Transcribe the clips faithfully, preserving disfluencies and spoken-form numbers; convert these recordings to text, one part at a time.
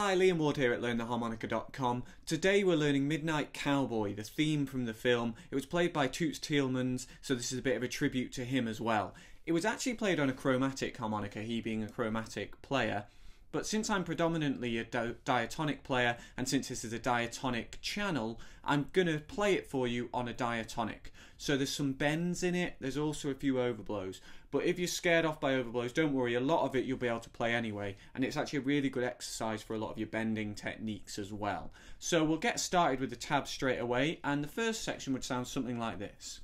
Hi, Liam Ward here at Learn The Harmonica dot com. Today we're learning Midnight Cowboy, the theme from the film. It was played by Toots Thielemans, so this is a bit of a tribute to him as well. It was actually played on a chromatic harmonica, he being a chromatic player. But since I'm predominantly a di diatonic player, and since this is a diatonic channel, I'm going to play it for you on a diatonic. So there's some bends in it, there's also a few overblows. But if you're scared off by overblows, don't worry, a lot of it you'll be able to play anyway. And it's actually a really good exercise for a lot of your bending techniques as well. So we'll get started with the tabs straight away, and the first section would sound something like this.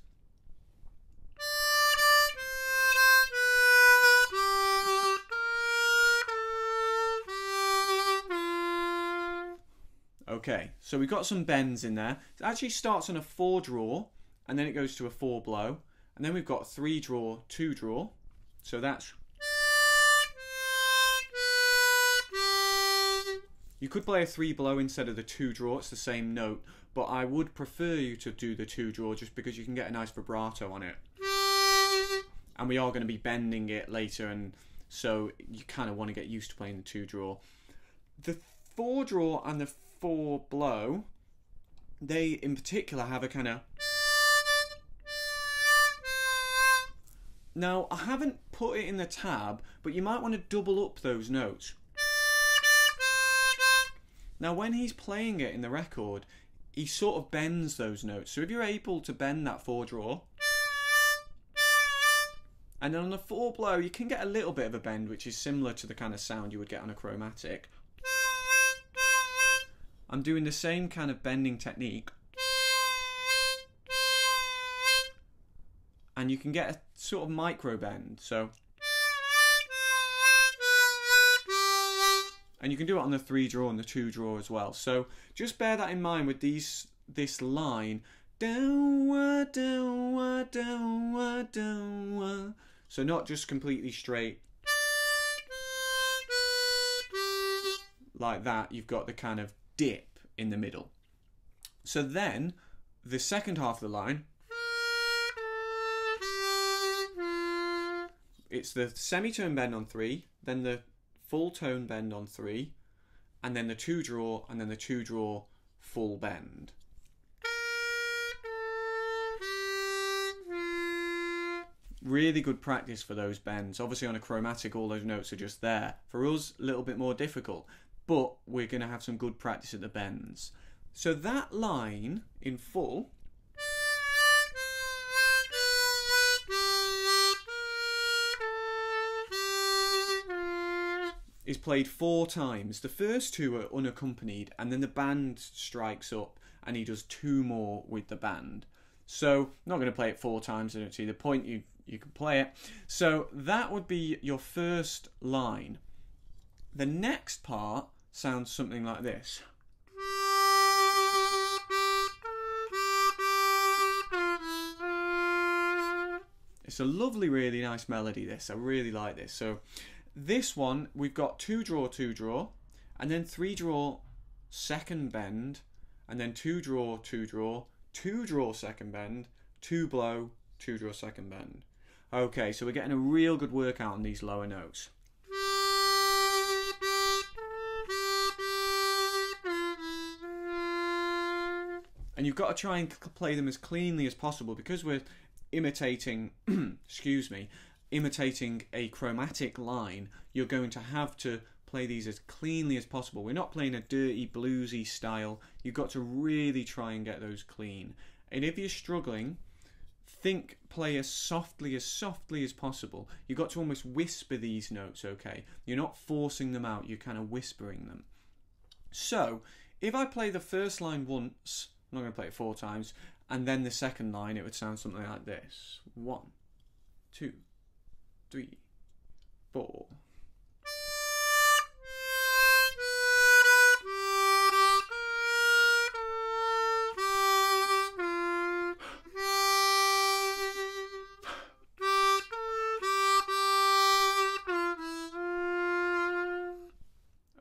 Okay, so we've got some bends in there. It actually starts on a four draw, and then it goes to a four blow, and then we've got three draw, two draw. So that's... You could play a three blow instead of the two draw, it's the same note, but I would prefer you to do the two draw just because you can get a nice vibrato on it. And we are going to be bending it later, and so you kind of want to get used to playing the two draw. The four draw and the four blow, they in particular have a kind of... Now I haven't put it in the tab, but you might want to double up those notes. Now when he's playing it in the record, he sort of bends those notes, so if you're able to bend that four draw, and then on the four blow you can get a little bit of a bend which is similar to the kind of sound you would get on a chromatic. I'm doing the same kind of bending technique, and you can get a sort of micro bend, so, and you can do it on the three draw and the two draw as well, so just bear that in mind with these this line. So not just completely straight like that, you've got the kind of dip in the middle. So then the second half of the line, it's the semitone bend on three, then the full tone bend on three, and then the two draw, and then the two draw full bend. Really good practice for those bends. Obviously on a chromatic all those notes are just there. For us a little bit more difficult, but we're going to have some good practice at the bends. So that line in full, is played four times. The first two are unaccompanied, and then the band strikes up and he does two more with the band. So I'm not going to play it four times, I don't see the point, you, you can play it. So that would be your first line. The next part sounds something like this. It's a lovely, really nice melody, this. I really like this. So this one, we've got two draw, two draw, and then three draw, second bend, and then two draw, two draw, two draw, second bend, two blow, two draw, second bend. Okay, so we're getting a real good workout on these lower notes. And you've got to try and play them as cleanly as possible because we're imitating, excuse me, imitating a chromatic line, you're going to have to play these as cleanly as possible. We're not playing a dirty bluesy style, you've got to really try and get those clean. And if you're struggling, think play as softly as softly as possible. You've got to almost whisper these notes, okay? You're not forcing them out, you're kind of whispering them. So if I play the first line once, I'm not going to play it four times, and then the second line it would sound something like this. One, two, three, four.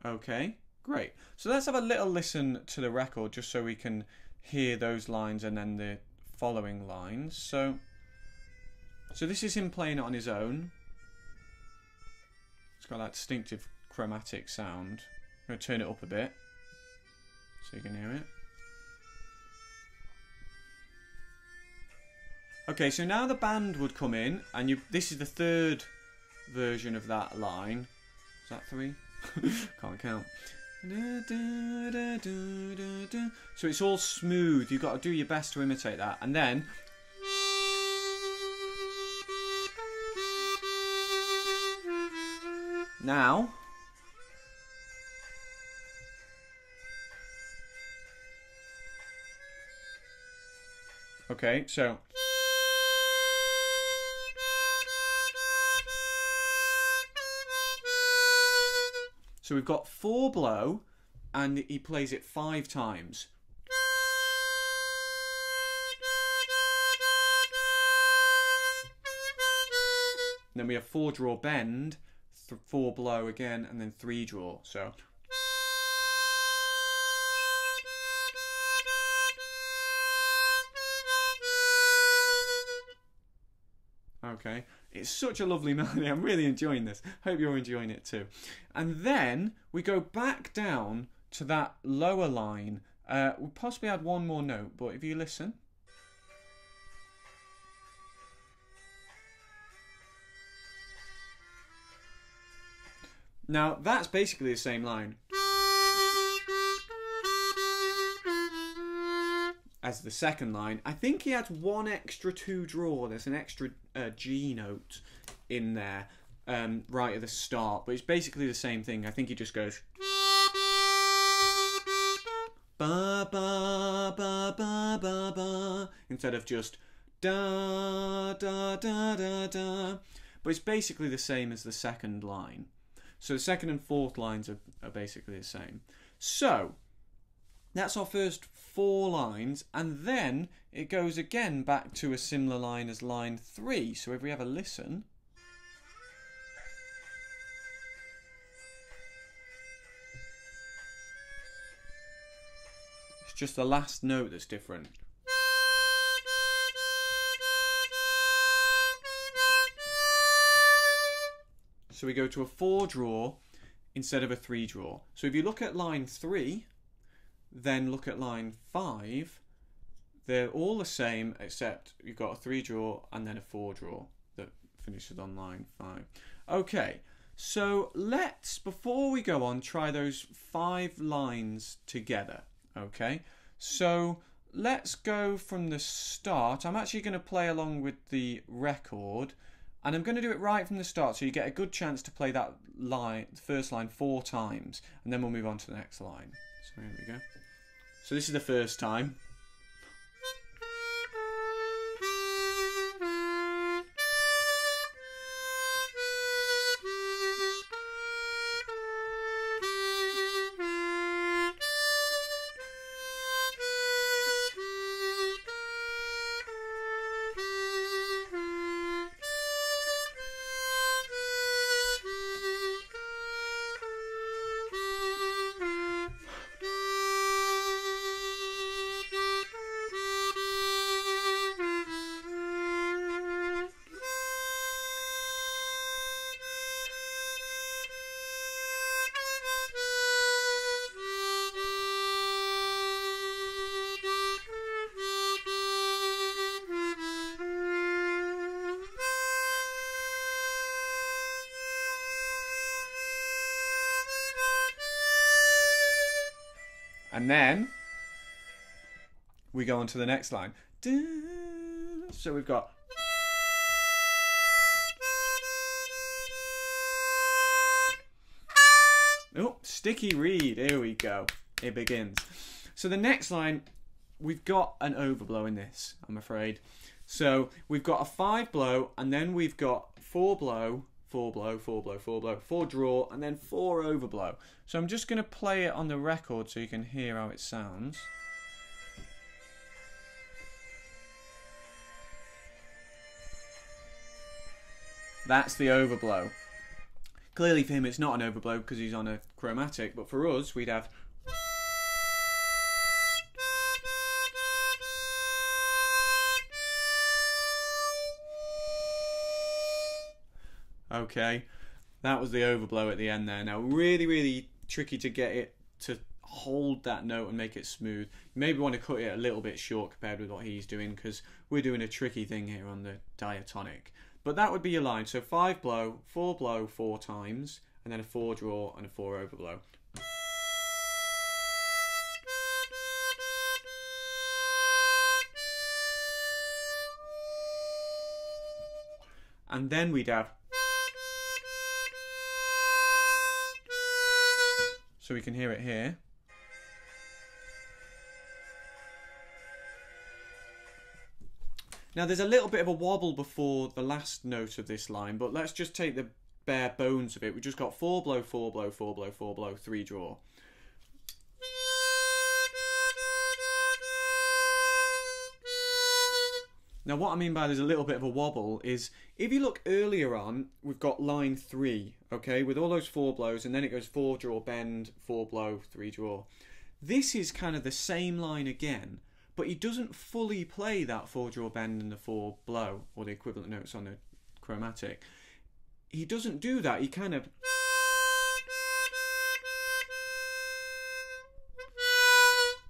Okay, great. So let's have a little listen to the record just so we can hear those lines and then the following lines. So, so this is him playing it on his own. It's got that distinctive chromatic sound. I'm going to turn it up a bit so you can hear it. Okay, so now the band would come in, and you. This is the third version of that line. Is that three? Can't count. So it's all smooth. You've got to do your best to imitate that, and then. Now, okay, so so we've got four blow, and he plays it five times. And then we have four draw bend. Four blow again, and then three draw. So, okay, it's such a lovely melody. I'm really enjoying this. Hope you're enjoying it too. And then we go back down to that lower line. Uh, we possibly add one more note, but if you listen. Now, that's basically the same line as the second line. I think he adds one extra two draw. There's an extra uh, G note in there um, right at the start, but it's basically the same thing. I think he just goes ba ba ba ba ba ba instead of just da da da da da. But it's basically the same as the second line. So the second and fourth lines are, are basically the same. So that's our first four lines, and then it goes again back to a similar line as line three. So if we have a listen. It's just the last note that's different. So we go to a four draw instead of a three draw. So if you look at line three, then look at line five, they're all the same except you've got a three draw and then a four draw that finishes on line five. Okay, so let's, before we go on, try those five lines together, okay? So let's go from the start. I'm actually going to play along with the record. And I'm going to do it right from the start so you get a good chance to play that line, the first line, four times. And then we'll move on to the next line. So here we go. So this is the first time. And then we go on to the next line. So we've got. Oh, sticky reed. Here we go. It begins. So the next line, we've got an overblow in this, I'm afraid. So we've got a five blow, and then we've got four blow. Four blow, four blow, four blow, four draw, and then four overblow. So I'm just going to play it on the record so you can hear how it sounds. That's the overblow. Clearly for him it's not an overblow because he's on a chromatic, but for us we'd have. Okay, that was the overblow at the end there. Now really, really tricky to get it to hold that note and make it smooth. You maybe want to cut it a little bit short compared with what he's doing, because we're doing a tricky thing here on the diatonic. But that would be your line. So five blow, four blow four times, and then a four draw and a four over blow. And then we'd have, so we can hear it here. Now there's a little bit of a wobble before the last note of this line, but let's just take the bare bones of it. We just got four blow, four blow, four blow, four blow, three draw. Now what I mean by there's a little bit of a wobble is, if you look earlier on, we've got line three, okay, with all those four blows, and then it goes four draw, bend, four blow, three draw. This is kind of the same line again, but he doesn't fully play that four draw, bend and the four blow, or the equivalent notes on the chromatic. He doesn't do that, he kind of...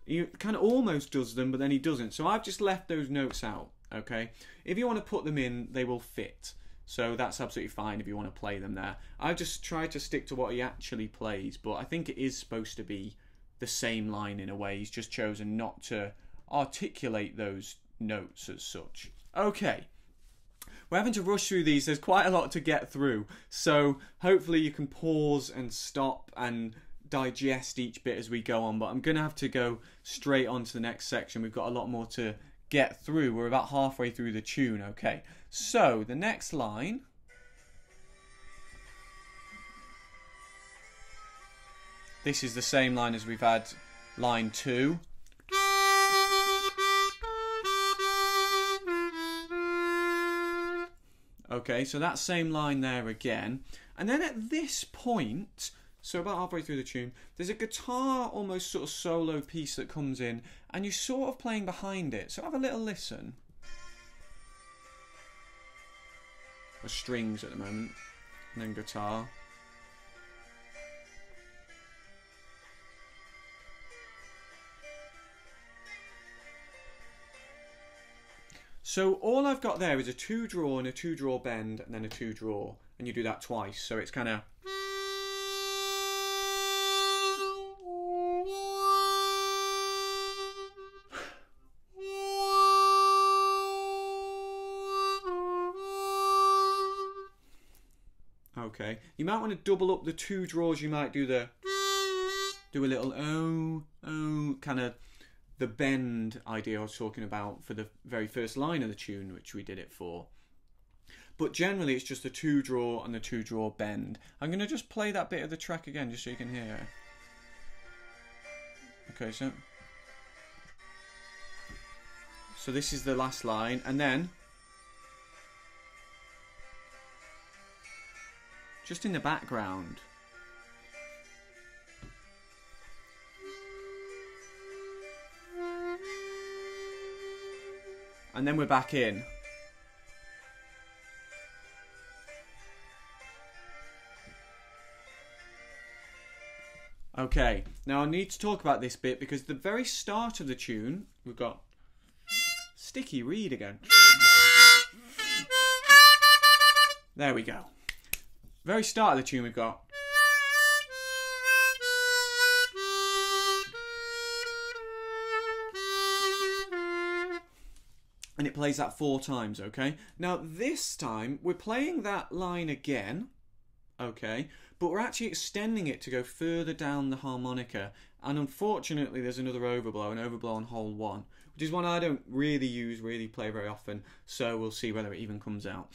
He kind of almost does them, but then he doesn't. So I've just left those notes out. Okay, if you want to put them in, they will fit, so that's absolutely fine if you want to play them there. I've just tried to stick to what he actually plays, but I think it is supposed to be the same line in a way. He's just chosen not to articulate those notes as such. Okay, we're having to rush through these. There's quite a lot to get through, so hopefully you can pause and stop and digest each bit as we go on, but I'm going to have to go straight on to the next section. We've got a lot more to get through. We're about halfway through the tune. Okay, so the next line . This is the same line as we've had line two, okay, so that same line there again. And then at this point, so about halfway through the tune, there's a guitar almost sort of solo piece that comes in, and you're sort of playing behind it. So have a little listen. Or strings at the moment, and then guitar. So all I've got there is a two draw and a two draw bend and then a two draw, and you do that twice. So it's kind of... Okay, you might want to double up the two draws. You might do the do a little oh oh kind of the bend idea I was talking about for the very first line of the tune, which we did it for. But generally, it's just the two draw and the two draw bend. I'm going to just play that bit of the track again, just so you can hear it. Okay, so so this is the last line, and then. Just in the background. And then we're back in. Okay, now I need to talk about this bit because the very start of the tune, we've got sticky reed again. There we go. Very start of the tune we've got. And it plays that four times, okay? Now this time we're playing that line again, okay? But we're actually extending it to go further down the harmonica. And unfortunately there's another overblow, an overblow on hole one, which is one I don't really use, really play very often, so we'll see whether it even comes out.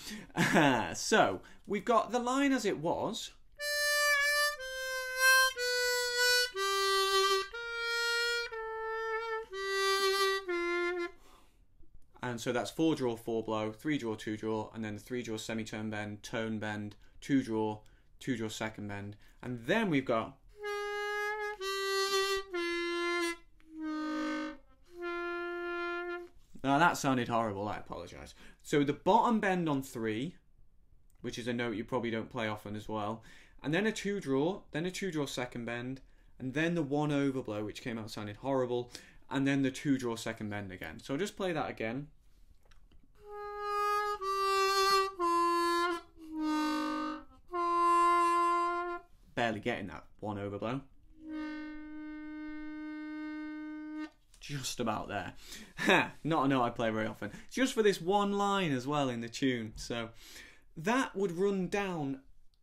So, we've got the line as it was. And so that's four draw, four blow, three draw, two draw, and then the three draw semitone bend, tone bend, two draw, two draw second bend. And then we've got now that sounded horrible, I apologise. So the bottom bend on three, which is a note you probably don't play often as well, and then a two draw, then a two draw second bend, and then the one overblow, which came out sounding horrible, and then the two draw second bend again. So I'll just play that again. Barely getting that one overblow. Just about there. Not a note I play very often. Just for this one line as well in the tune. So that would run down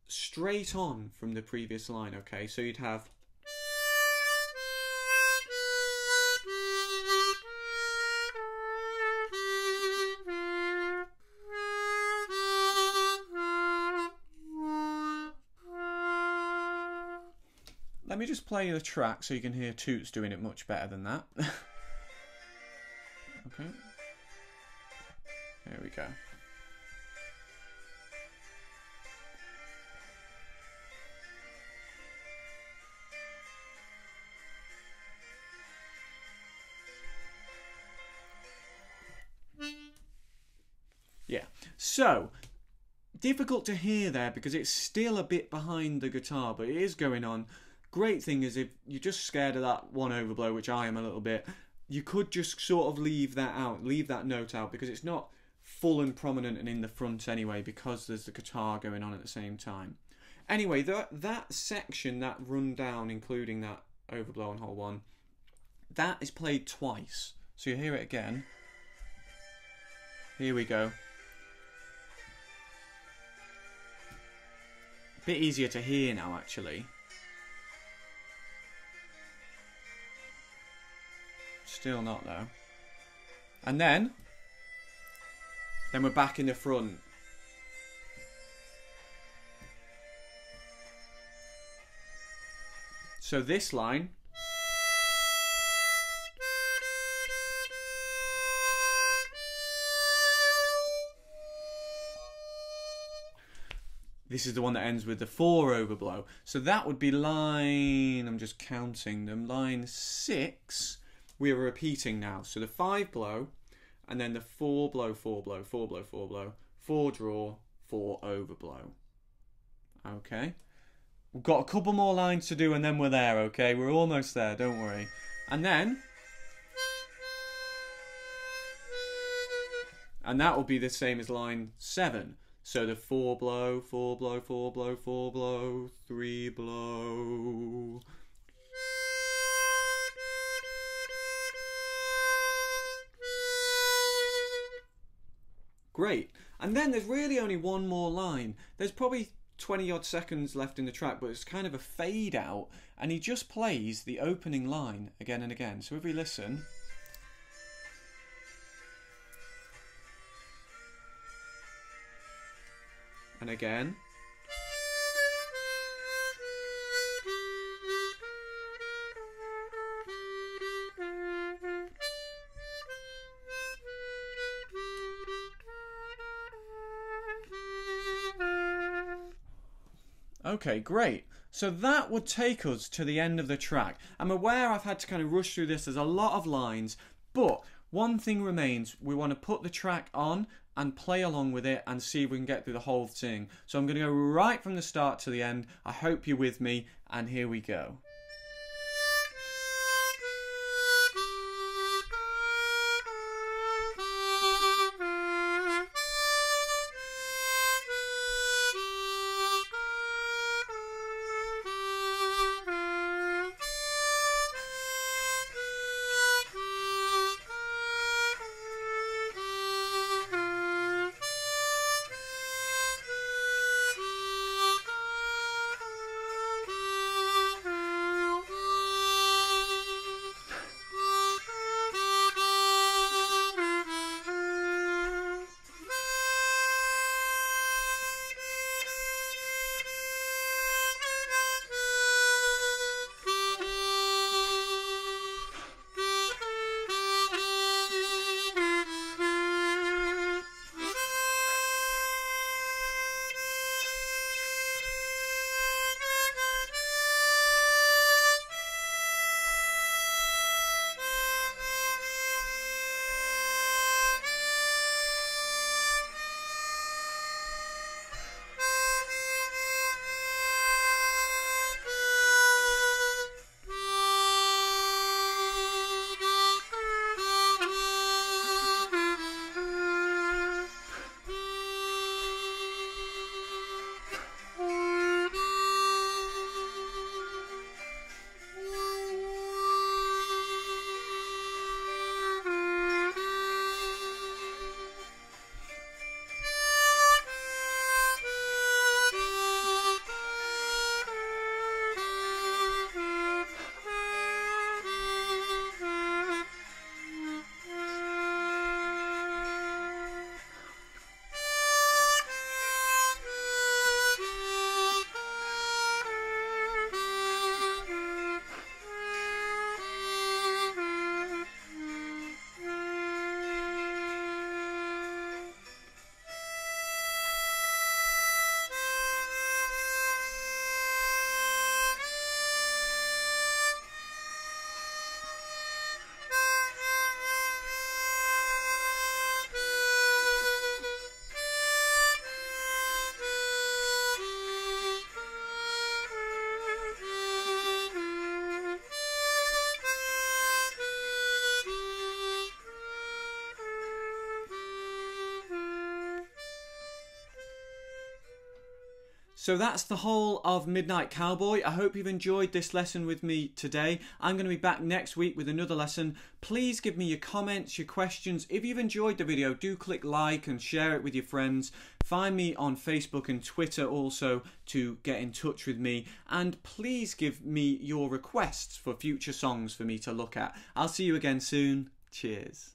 straight on from the previous line, okay? So you'd have... Let me just play the track so you can hear Toots doing it much better than that. Okay. Here we go. Yeah. So, difficult to hear there because it's still a bit behind the guitar, but it is going on. Great thing is if you're just scared of that one overblow, which I am a little bit, you could just sort of leave that out, leave that note out, because it's not full and prominent and in the front anyway, because there's the guitar going on at the same time. Anyway, that, that section, that rundown, including that overblow on hole one, that is played twice. So you hear it again. Here we go. A bit easier to hear now, actually. Still not though. And then, then we're back in the front. So this line, this is the one that ends with the four overblow. So that would be line, I'm just counting them, line six. We are repeating now. So the five blow, and then the four blow, four blow, four blow, four blow, four draw, four overblow. Okay. We've got a couple more lines to do and then we're there, okay? We're almost there, don't worry. And then... and that will be the same as line seven. So the four blow, four blow, four blow, four blow, three blow... Great. And then there's really only one more line. There's probably twenty odd seconds left in the track, but it's kind of a fade out, and he just plays the opening line again and again. So if we listen... and again... Okay, great. So that would take us to the end of the track. I'm aware I've had to kind of rush through this. There's a lot of lines, but one thing remains. We want to put the track on and play along with it and see if we can get through the whole thing. So I'm going to go right from the start to the end. I hope you're with me, and here we go. So that's the whole of Midnight Cowboy. I hope you've enjoyed this lesson with me today. I'm going to be back next week with another lesson. Please give me your comments, your questions. If you've enjoyed the video, do click like and share it with your friends. Find me on Facebook and Twitter also to get in touch with me. And please give me your requests for future songs for me to look at. I'll see you again soon. Cheers.